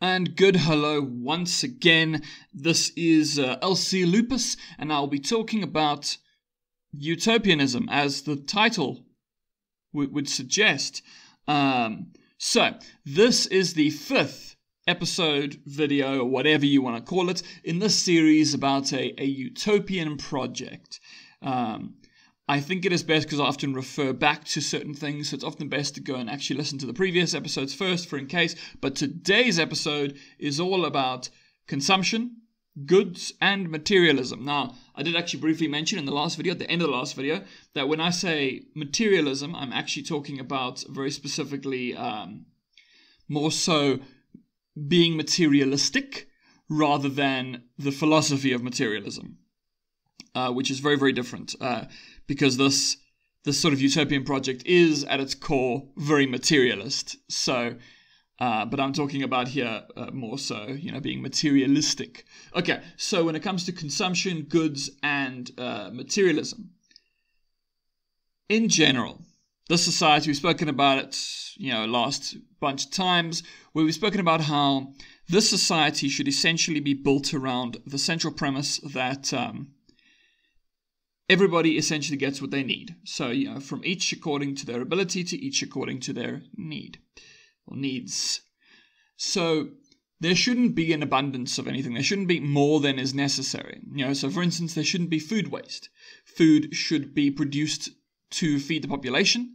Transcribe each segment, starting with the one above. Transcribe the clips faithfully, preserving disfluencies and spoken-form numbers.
And good hello once again, this is uh, L C Lupus, and I'll be talking about utopianism, as the title w would suggest. Um, so, this is the fifth episode, video, or whatever you want to call it, in this series about a, a utopian project. Um, I think it is best because I often refer back to certain things, so it's often best to go and actually listen to the previous episodes first for in case. But today's episode is all about consumption, goods, and materialism. Now, I did actually briefly mention in the last video, at the end of the last video, that when I say materialism, I'm actually talking about very specifically um, more so being materialistic rather than the philosophy of materialism. Uh, which is very, very different, uh, because this this sort of utopian project is, at its core, very materialist. So, uh, but I'm talking about here uh, more so, you know, being materialistic. Okay, so when it comes to consumption, goods, and uh, materialism, in general, this society, we've spoken about it, you know, last bunch of times, where we've spoken about how this society should essentially be built around the central premise that... Um, Everybody essentially gets what they need. So, you know, from each according to their ability to each according to their need or needs. So there shouldn't be an abundance of anything. There shouldn't be more than is necessary. You know, so for instance, there shouldn't be food waste. Food should be produced to feed the population,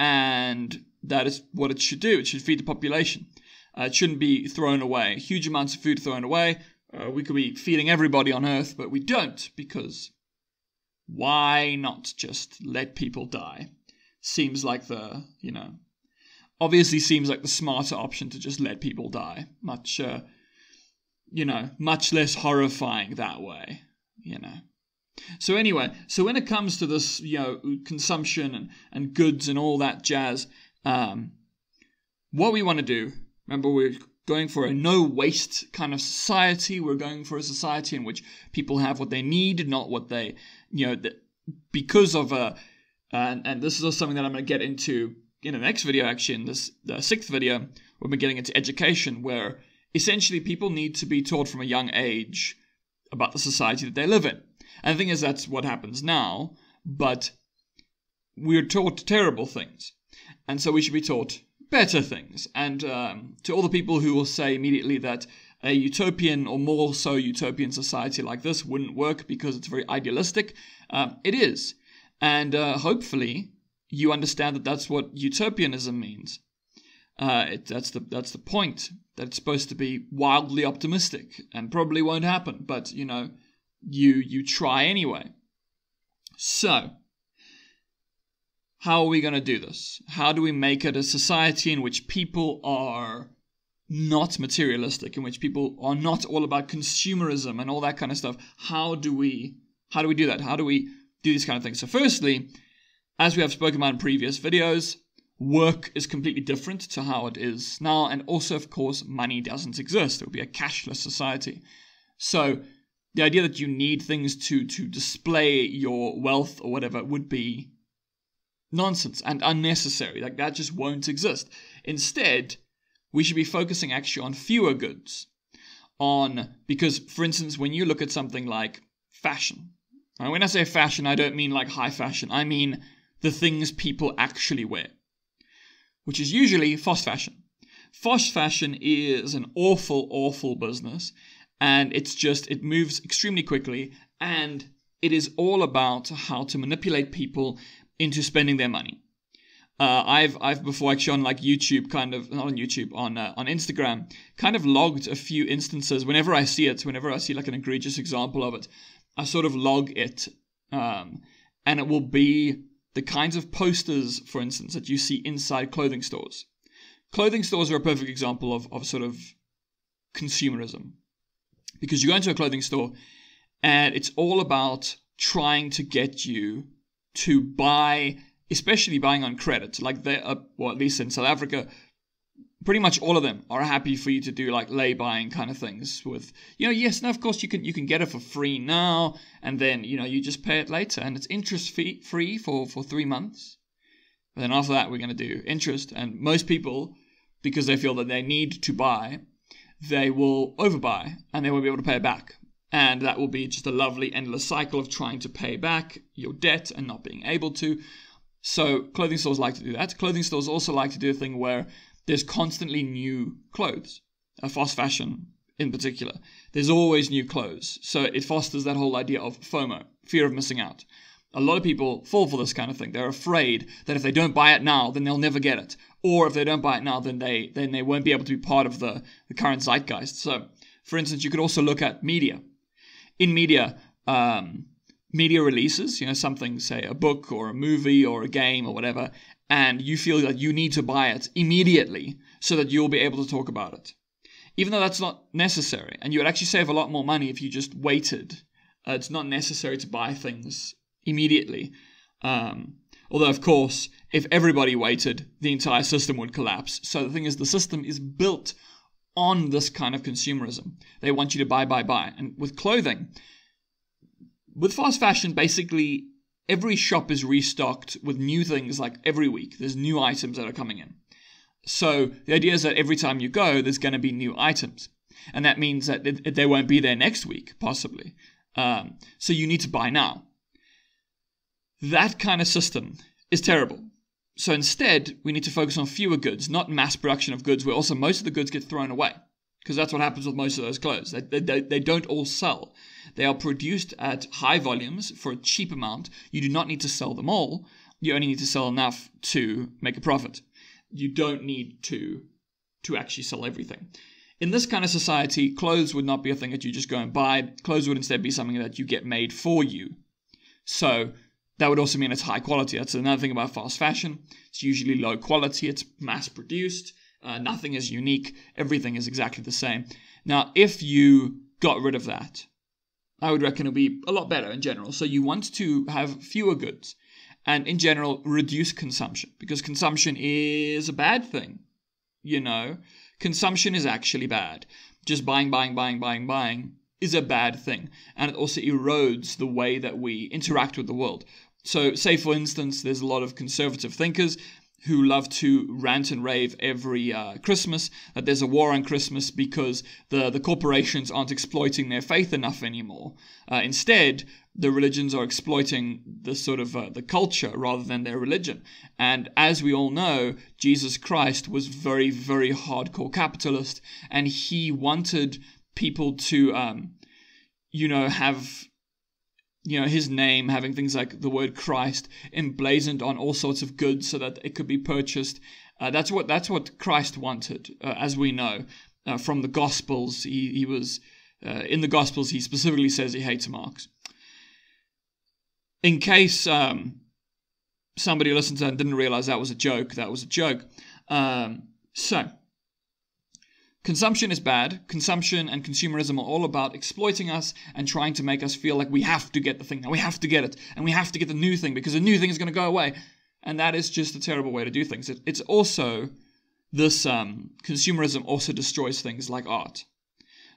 and that is what it should do. It should feed the population. Uh, it shouldn't be thrown away. Huge amounts of food thrown away. Uh, we could be feeding everybody on Earth, but we don't, because... why not just let people die? Seems like the, you know, obviously seems like the smarter option to just let people die. Much, uh, you know, much less horrifying that way, you know. So anyway, so when it comes to this, you know, consumption and, and goods and all that jazz, um, what we want to do, remember we're going for a no-waste kind of society. We're going for a society in which people have what they need, not what they... You know, that because of a, and, and this is something that I'm going to get into in the next video, actually, in this the sixth video, when we're getting into education, where essentially people need to be taught from a young age about the society that they live in. And the thing is, that's what happens now, but we're taught terrible things. And so we should be taught better things. And um, to all the people who will say immediately that a utopian or more so utopian society like this wouldn't work because it's very idealistic, uh, it is. And uh, hopefully you understand that that's what utopianism means. Uh, it, that's, the, that's the point, that it's supposed to be wildly optimistic and probably won't happen. But, you know, you, you try anyway. So... how are we going to do this? How do we make it a society in which people are not materialistic, in which people are not all about consumerism and all that kind of stuff? How do we, how do we do that? How do we do these kind of things? So firstly, as we have spoken about in previous videos, work is completely different to how it is now. And also, of course, money doesn't exist. It would be a cashless society. So the idea that you need things to, to display your wealth or whatever would be nonsense and unnecessary. Like, that just won't exist. Instead, we should be focusing actually on fewer goods. On, because for instance, when you look at something like fashion, right? When I say fashion, I don't mean like high fashion. I mean the things people actually wear, which is usually fast fashion. Fast fashion is an awful, awful business, and it's just, it moves extremely quickly, and it is all about how to manipulate people into spending their money. Uh, I've I've before actually on like YouTube, kind of not on YouTube, on uh, on Instagram, kind of logged a few instances. Whenever I see it, whenever I see like an egregious example of it, I sort of log it, um, and it will be the kinds of posters, for instance, that you see inside clothing stores. Clothing stores are a perfect example of of sort of consumerism, because you go into a clothing store, and it's all about trying to get you to buy, especially buying on credit. Like, they are, well, at least in South Africa, pretty much all of them are happy for you to do like lay buying kind of things with, you know, yes, now of course you can you can get it for free now, and then, you know, you just pay it later, and it's interest fee free for for three months. And then after that, we're going to do interest. And most people, because they feel that they need to buy, they will overbuy and they won't be able to pay it back. And that will be just a lovely endless cycle of trying to pay back your debt and not being able to. So clothing stores like to do that. Clothing stores also like to do a thing where there's constantly new clothes, uh, fast fashion in particular. There's always new clothes. So it fosters that whole idea of FOMO, fear of missing out. A lot of people fall for this kind of thing. They're afraid that if they don't buy it now, then they'll never get it. Or if they don't buy it now, then they then they won't be able to be part of the, the current zeitgeist. So, for instance, you could also look at media. In media, um, media releases, you know, something, say a book or a movie or a game or whatever, and you feel that you need to buy it immediately so that you'll be able to talk about it. Even though that's not necessary, and you would actually save a lot more money if you just waited. Uh, it's not necessary to buy things immediately. Um, although, of course, if everybody waited, the entire system would collapse. So the thing is, the system is built on this kind of consumerism. They want you to buy, buy, buy. And with clothing, with fast fashion, basically every shop is restocked with new things like every week. There's new items that are coming in. So the idea is that every time you go, there's going to be new items. And that means that they won't be there next week, possibly. Um, so you need to buy now. That kind of system is terrible. So instead, we need to focus on fewer goods, not mass production of goods, where also most of the goods get thrown away. Because that's what happens with most of those clothes. They, they, they don't all sell. They are produced at high volumes for a cheap amount. You do not need to sell them all. You only need to sell enough to make a profit. You don't need to to actually sell everything. In this kind of society, clothes would not be a thing that you just go and buy. Clothes would instead be something that you get made for you. So that would also mean it's high quality. That's another thing about fast fashion. It's usually low quality. It's mass produced. Uh, nothing is unique. Everything is exactly the same. Now, if you got rid of that, I would reckon it would be a lot better in general. So you want to have fewer goods. And in general, reduce consumption, because consumption is a bad thing, you know. Consumption is actually bad. Just buying, buying, buying, buying, buying is a bad thing. And it also erodes the way that we interact with the world. So say, for instance, there's a lot of conservative thinkers who love to rant and rave every uh, Christmas that there's a war on Christmas because the, the corporations aren't exploiting their faith enough anymore. Uh, instead, the religions are exploiting the sort of uh, the culture rather than their religion. And as we all know, Jesus Christ was very, very hardcore capitalist, and he wanted people to, um, you know, have, you know, his name, having things like the word Christ emblazoned on all sorts of goods so that it could be purchased. Uh, that's what that's what Christ wanted, uh, as we know uh, from the Gospels. He he was uh, in the Gospels. He specifically says he hates Marx. In case um, somebody listened to that and didn't realize that was a joke, that was a joke. Um, so, consumption is bad. Consumption and consumerism are all about exploiting us and trying to make us feel like we have to get the thing, and we have to get it, and we have to get the new thing because the new thing is going to go away. And that is just a terrible way to do things. It, it's also, this um, consumerism also destroys things like art.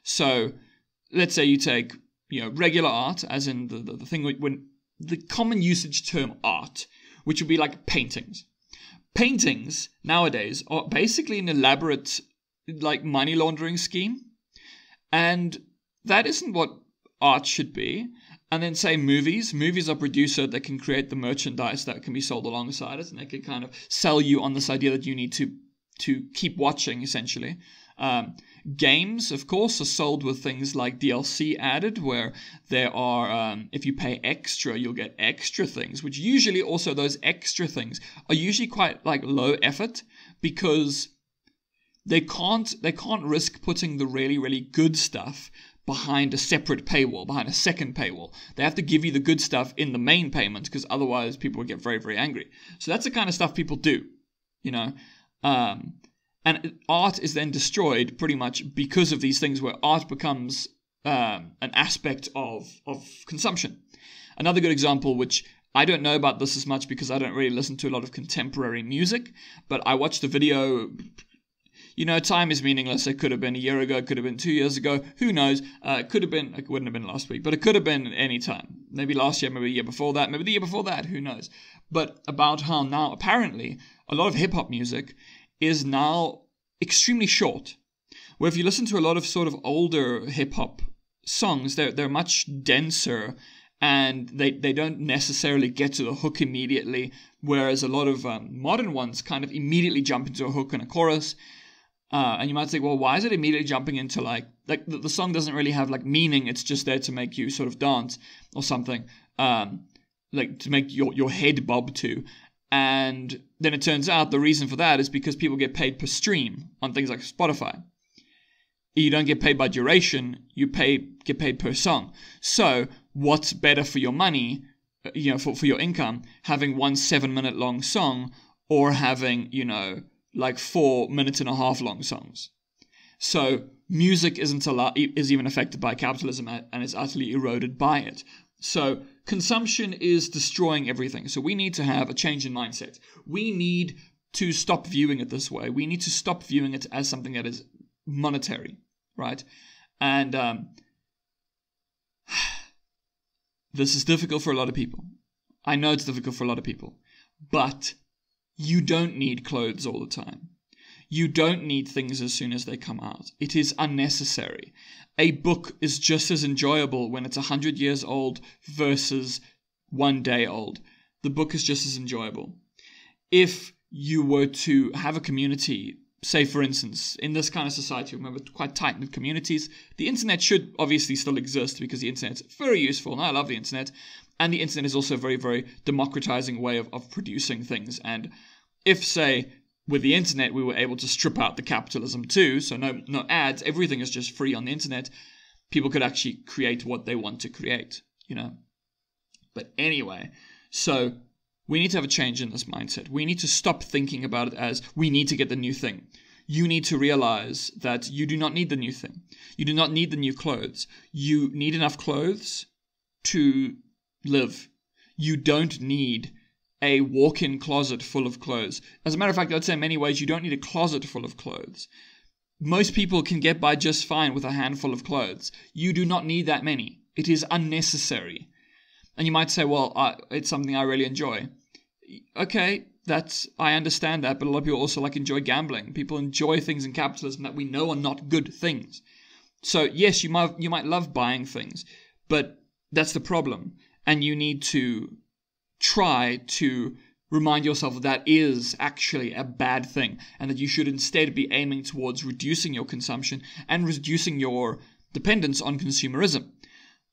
So, let's say you take, you know, regular art, as in the, the, the thing when... the common usage term art, which would be like paintings. Paintings nowadays are basically an elaborate like money laundering scheme. And that isn't what art should be. And then say movies. Movies are producers that can create the merchandise that can be sold alongside it. And they can kind of sell you on this idea that you need to, to keep watching, essentially. Um, games, of course, are sold with things like D L C added, where there are, um, if you pay extra, you'll get extra things, which usually also those extra things are usually quite like low effort because they can't, they can't risk putting the really, really good stuff behind a separate paywall, behind a second paywall. They have to give you the good stuff in the main payment because otherwise people would get very, very angry. So that's the kind of stuff people do, you know, um... and art is then destroyed pretty much because of these things where art becomes um, an aspect of, of consumption. Another good example, which I don't know about this as much because I don't really listen to a lot of contemporary music, but I watched a video, you know, time is meaningless. It could have been a year ago, it could have been two years ago, who knows? Uh, it could have been, it wouldn't have been last week, but it could have been any time. Maybe last year, maybe the year before that, maybe the year before that, who knows? But about how now apparently a lot of hip-hop music is now extremely short, Where if you listen to a lot of sort of older hip hop songs, they're they're much denser, and they they don't necessarily get to the hook immediately. Whereas a lot of um, modern ones kind of immediately jump into a hook and a chorus. Uh, and you might think, well, why is it immediately jumping into like, like the, the song doesn't really have like meaning. It's just there to make you sort of dance or something, um, like to make your, your head bob to. And then it turns out the reason for that is because people get paid per stream on things like Spotify. You don't get paid by duration. You pay get paid per song. So what's better for your money, you know, for, for your income, having one seven minute long song or having, you know, like four minutes and a half long songs? So music isn't a lot, is even affected by capitalism, and is utterly eroded by it. So consumption is destroying everything. So we need to have a change in mindset. We need to stop viewing it this way. We need to stop viewing it as something that is monetary, right? And um, this is difficult for a lot of people. I know it's difficult for a lot of people, but you don't need clothes all the time. You don't need things as soon as they come out. It is unnecessary. A book is just as enjoyable when it's one hundred years old versus one day old. The book is just as enjoyable. If you were to have a community, say for instance, in this kind of society, remember, quite tight-knit communities, the internet should obviously still exist because the internet's very useful, and I love the internet. And the internet is also a very, very democratizing way of, of producing things. And if, say, with the internet, we were able to strip out the capitalism too, so no, no ads, everything is just free on the internet, people could actually create what they want to create, you know. But anyway, so we need to have a change in this mindset. We need to stop thinking about it as we need to get the new thing. You need to realize that you do not need the new thing. You do not need the new clothes. You need enough clothes to live. You don't need a walk-in closet full of clothes. As a matter of fact, I'd say in many ways you don't need a closet full of clothes. Most people can get by just fine with a handful of clothes. You do not need that many. It is unnecessary. And you might say, well, I, it's something I really enjoy. Okay, that's, I understand that, but a lot of people also like enjoy gambling. People enjoy things in capitalism that we know are not good things. So yes, you might you might love buying things, but that's the problem. And you need to try to remind yourself that that is actually a bad thing, and that you should instead be aiming towards reducing your consumption and reducing your dependence on consumerism,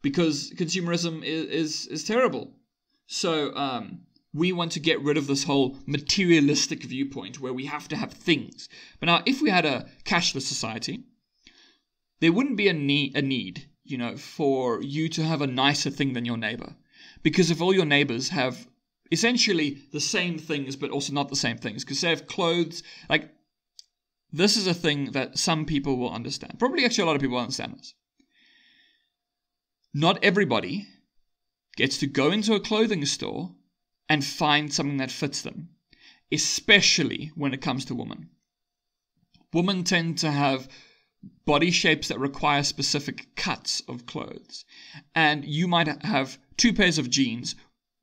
because consumerism is is, is terrible. So um, we want to get rid of this whole materialistic viewpoint where we have to have things. But now, if we had a cashless society, there wouldn't be a need, a need, you know, for you to have a nicer thing than your neighbor. Because if all your neighbors have essentially the same things, but also not the same things, because they have clothes, like, this is a thing that some people will understand. Probably actually a lot of people understand this. Not everybody gets to go into a clothing store and find something that fits them, especially when it comes to women. Women tend to have body shapes that require specific cuts of clothes. And you might have two pairs of jeans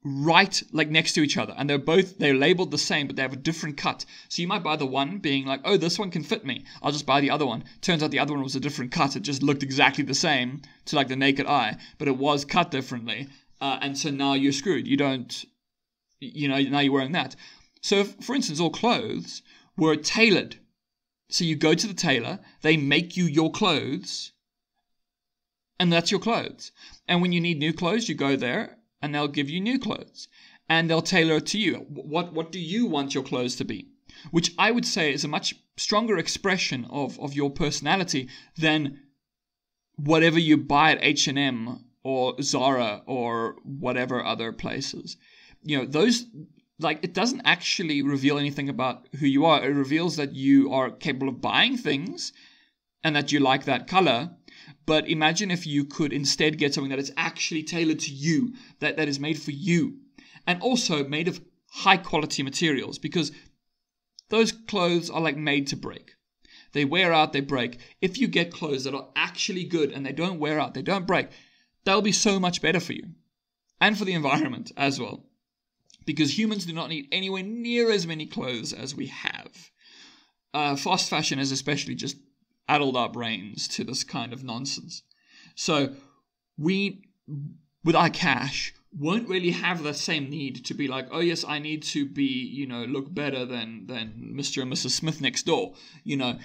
right like next to each other, and they're both they're labeled the same, but they have a different cut. So you might buy the one being like, oh, this one can fit me, I'll just buy the other one. Turns out the other one was a different cut. It just looked exactly the same to like the naked eye, but it was cut differently, uh, and so now you're screwed. You don't, you know, now you're wearing that. So if, for instance, all clothes were tailored. So you go to the tailor, they make you your clothes, and that's your clothes. And when you need new clothes, you go there, and they'll give you new clothes. And they'll tailor it to you. What, what do you want your clothes to be? Which I would say is a much stronger expression of, of your personality than whatever you buy at H and M or Zara or whatever other places. You know, those... Like, it doesn't actually reveal anything about who you are. It reveals that you are capable of buying things and that you like that color. But imagine if you could instead get something that is actually tailored to you, that, that is made for you, and also made of high-quality materials, because those clothes are, like, made to break. They wear out, they break. If you get clothes that are actually good and they don't wear out, they don't break, they'll be so much better for you and for the environment as well. Because humans do not need anywhere near as many clothes as we have. Uh, fast fashion has especially just adult our brains to this kind of nonsense. So we, with our cash, won't really have the same need to be like, oh yes, I need to be, you know, look better than than Mister and Missus Smith next door. You know,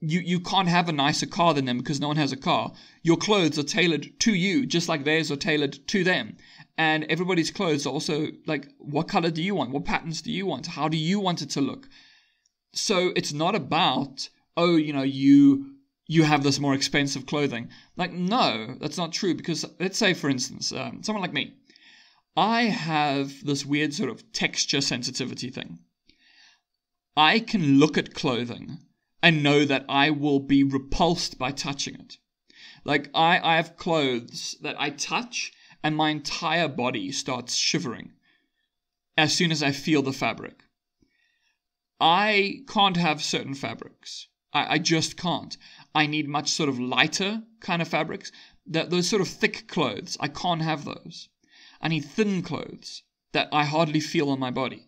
you you can't have a nicer car than them because no one has a car. Your clothes are tailored to you, just like theirs are tailored to them. And everybody's clothes are also like, what color do you want? What patterns do you want? How do you want it to look? So it's not about, oh, you know, you you have this more expensive clothing. Like, no, that's not true. Because let's say, for instance, um, someone like me, I have this weird sort of texture sensitivity thing. I can look at clothing and know that I will be repulsed by touching it. Like, I, I have clothes that I touch and my entire body starts shivering as soon as I feel the fabric. I can't have certain fabrics. I, I just can't. I need much sort of lighter kind of fabrics. That, those sort of thick clothes, I can't have those. I need thin clothes that I hardly feel on my body.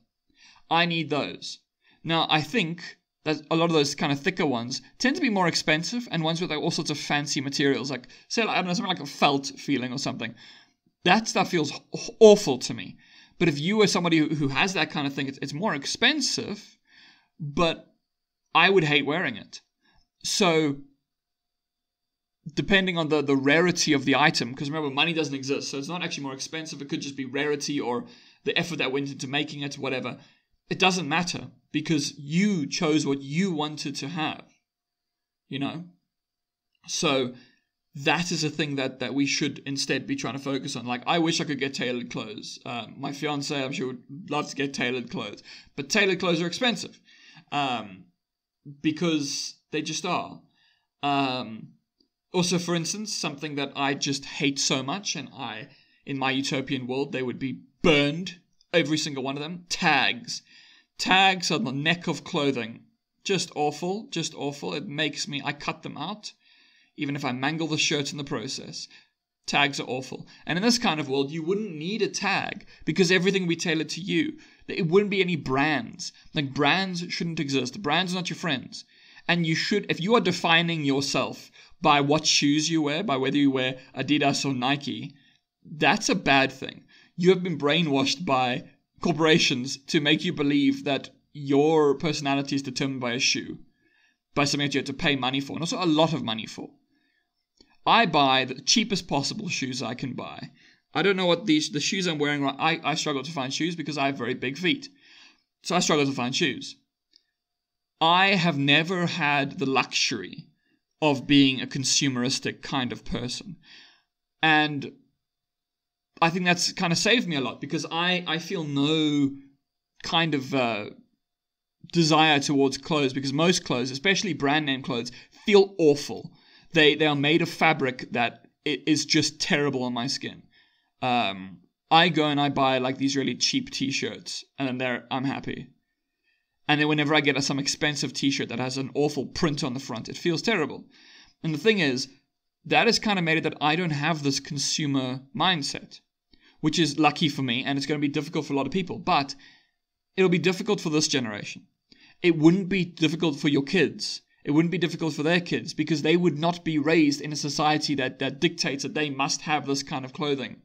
I need those. Now, I think that a lot of those kind of thicker ones tend to be more expensive, and ones with like all sorts of fancy materials, like, say, I don't know, something like a felt feeling or something. That stuff feels awful to me. But if you are somebody who, who has that kind of thing, it's, it's more expensive, but I would hate wearing it. So, depending on the, the rarity of the item, because remember, money doesn't exist, so it's not actually more expensive, it could just be rarity or the effort that went into making it, whatever. It doesn't matter, because you chose what you wanted to have, you know? So, that is a thing that, that we should instead be trying to focus on. Like, I wish I could get tailored clothes. Um, my fiancé, I'm sure, would love to get tailored clothes, but tailored clothes are expensive, um, because they just are. Um... Also, for instance, something that I just hate so much, and I, in my utopian world, they would be burned, every single one of them, tags. Tags on the neck of clothing. Just awful, just awful. It makes me, I cut them out, even if I mangle the shirt in the process. Tags are awful. And in this kind of world, you wouldn't need a tag, because everything would be tailored to you. It wouldn't be any brands. Like, brands shouldn't exist. Brands are not your friends. And you should, if you are defining yourself by what shoes you wear, by whether you wear Adidas or Nike, that's a bad thing. You have been brainwashed by corporations to make you believe that your personality is determined by a shoe, by something that you have to pay money for, and also a lot of money for. I buy the cheapest possible shoes I can buy. I don't know what these, the shoes I'm wearing, I, I struggle to find shoes because I have very big feet. So I struggle to find shoes. I have never had the luxury of being a consumeristic kind of person. And I think that's kind of saved me a lot, because I, I feel no kind of uh, desire towards clothes, because most clothes, especially brand name clothes, feel awful. They, they are made of fabric that is just terrible on my skin. Um, I go and I buy like these really cheap t-shirts, and then they're, I'm happy. And then whenever I get some expensive t-shirt that has an awful print on the front, it feels terrible. And the thing is, that has kind of made it that I don't have this consumer mindset, which is lucky for me, and it's going to be difficult for a lot of people. But it'll be difficult for this generation. It wouldn't be difficult for your kids. It wouldn't be difficult for their kids, because they would not be raised in a society that, that dictates that they must have this kind of clothing.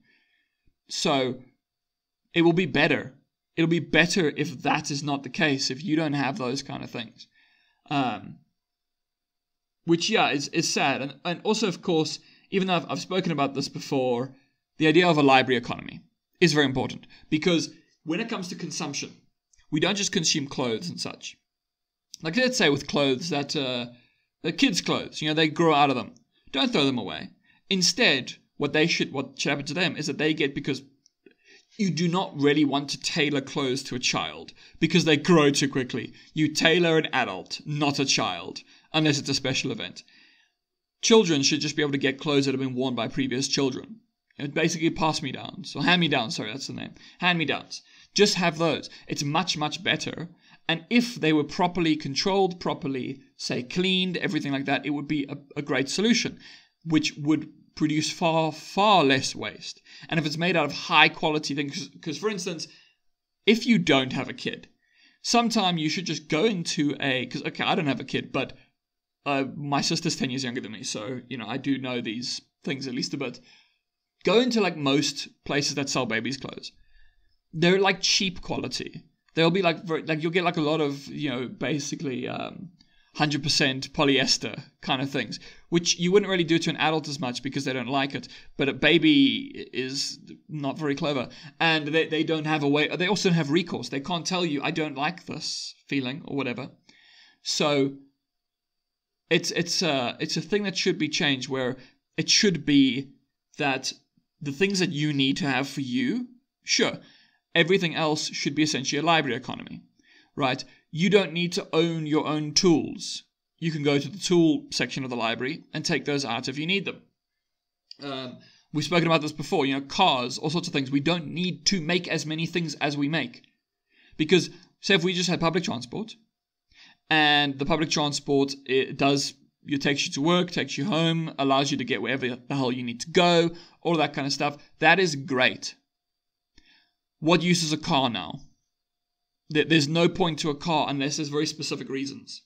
So it will be better. It'll be better if that is not the case, if you don't have those kind of things. Um, which, yeah, is, is sad. And, and also, of course, even though I've, I've spoken about this before, the idea of a library economy is very important. Because when it comes to consumption, we don't just consume clothes and such. Like, let's say with clothes that uh, the kids' clothes, you know, they grow out of them. Don't throw them away. Instead, what they should, what should happen to them is that they get, because you do not really want to tailor clothes to a child because they grow too quickly. You tailor an adult, not a child, unless it's a special event. Children should just be able to get clothes that have been worn by previous children. It basically pass-me-downs, or hand-me-downs, sorry, that's the name. Hand-me-downs. Just have those. It's much, much better. And if they were properly controlled, properly, say, cleaned, everything like that, it would be a, a great solution, which would produce far, far less waste. And if it's made out of high quality things, because for instance, if you don't have a kid, sometime you should just go into a, because okay, I don't have a kid, but Uh, my sister's ten years younger than me, so, you know, I do know these things at least a bit. Go into, like, most places that sell babies' clothes. They're, like, cheap quality. They'll be, like, very, like you'll get, like, a lot of, you know, basically um, one hundred percent polyester kind of things, which you wouldn't really do to an adult as much because they don't like it. But a baby is not very clever. And they, they don't have a way... They also don't have recourse. They can't tell you, I don't like this feeling or whatever. So... It's it's a, it's a thing that should be changed, where it should be that the things that you need to have for you, sure, everything else should be essentially a library economy, right? You don't need to own your own tools. You can go to the tool section of the library and take those out if you need them. Um, we've spoken about this before, you know, cars, all sorts of things. We don't need to make as many things as we make. Because, say if we just had public transport, and the public transport, it does, it takes you to work, takes you home, allows you to get wherever the hell you need to go, all that kind of stuff. That is great. What use is a car now? There's no point to a car unless there's very specific reasons.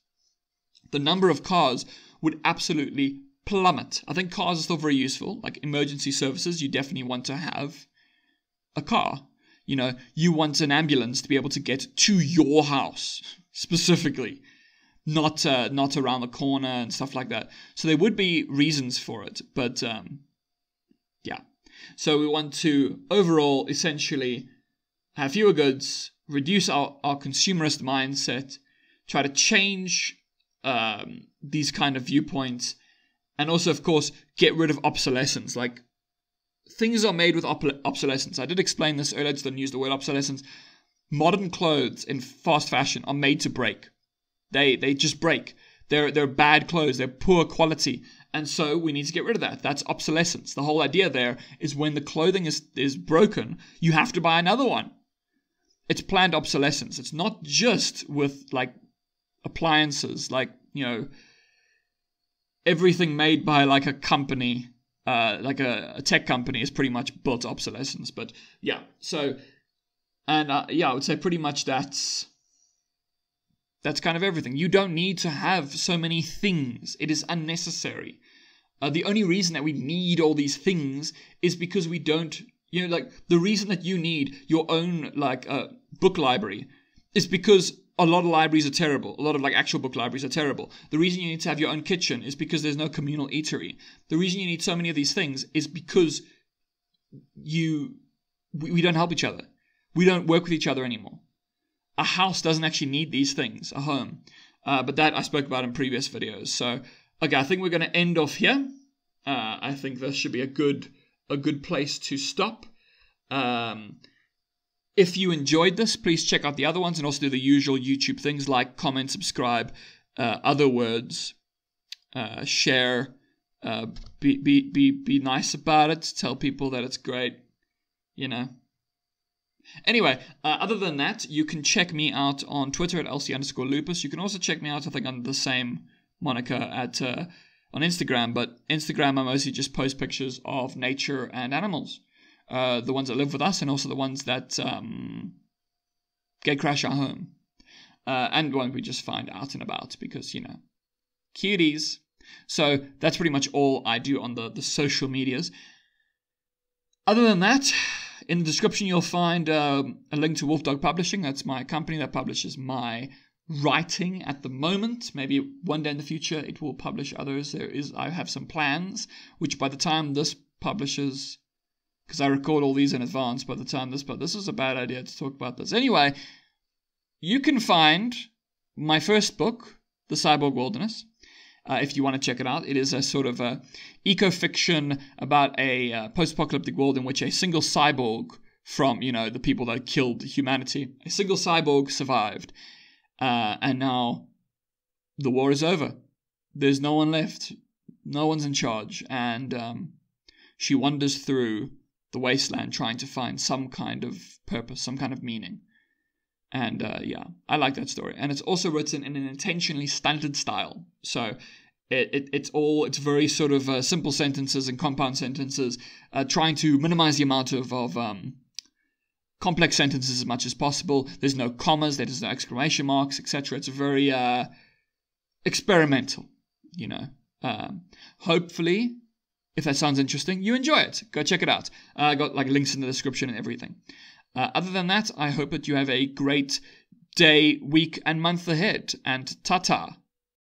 The number of cars would absolutely plummet. I think cars are still very useful, like emergency services. You definitely want to have a car. You know, you want an ambulance to be able to get to your house, specifically. Not uh, not around the corner and stuff like that. So there would be reasons for it, but um, yeah. So we want to overall essentially have fewer goods, reduce our, our consumerist mindset, try to change um, these kind of viewpoints, and also, of course, get rid of obsolescence. Like, things are made with obl- obsolescence. I did explain this earlier, I just didn't use the word obsolescence. Modern clothes in fast fashion are made to break. They they just break. They're, they're bad clothes. They're poor quality. And so we need to get rid of that. That's obsolescence. The whole idea there is when the clothing is, is broken, you have to buy another one. It's planned obsolescence. It's not just with, like, appliances. Like, you know, everything made by, like, a company, uh, like a, a tech company is pretty much built obsolescence. But, yeah, so... And, uh, yeah, I would say pretty much that's, that's kind of everything. You don't need to have so many things. It is unnecessary. Uh, the only reason that we need all these things is because we don't, you know, like, the reason that you need your own, like, uh, book library is because a lot of libraries are terrible. A lot of, like, actual book libraries are terrible. The reason you need to have your own kitchen is because there's no communal eatery. The reason you need so many of these things is because you, we, we don't help each other. We don't work with each other anymore. A house doesn't actually need these things, a home. Uh, but that I spoke about in previous videos. So, okay, I think we're going to end off here. Uh, I think this should be a good a good place to stop. Um, if you enjoyed this, please check out the other ones and also do the usual YouTube things like comment, subscribe, uh, other words, uh, share, uh, be, be, be, be nice about it, tell people that it's great, you know. Anyway, uh, other than that, you can check me out on Twitter at L C underscore Lupus. You can also check me out, I think, under the same moniker at uh, on Instagram. But Instagram, I mostly just post pictures of nature and animals. Uh, the ones that live with us and also the ones that um, gatecrash our home. Uh, and ones we just find out and about because, you know, cuties. So that's pretty much all I do on the, the social medias. Other than that... In the description, you'll find um, a link to Wolf Dog Publishing. That's my company that publishes my writing at the moment. Maybe one day in the future, it will publish others. There is, I have some plans, which by the time this publishes, because I record all these in advance, by the time this, but this is a bad idea to talk about this. Anyway, you can find my first book, The Cyborg Wilderness. Uh, if you want to check it out. It is a sort of a eco-fiction about a uh, post-apocalyptic world in which a single cyborg from, you know, the people that killed humanity, a single cyborg survived. Uh, and now the war is over. There's no one left. No one's in charge. And um, she wanders through the wasteland trying to find some kind of purpose, some kind of meaning. And, uh, yeah, I like that story. And it's also written in an intentionally stunted style. So it, it, it's all, it's very sort of uh, simple sentences and compound sentences, uh, trying to minimize the amount of, of um, complex sentences as much as possible. There's no commas, there's no exclamation marks, et cetera. It's very uh, experimental. you know, um, hopefully, if that sounds interesting, you enjoy it. Go check it out. Uh, I got like links in the description and everything. Uh, other than that, I hope that you have a great day, week, and month ahead. And ta-ta.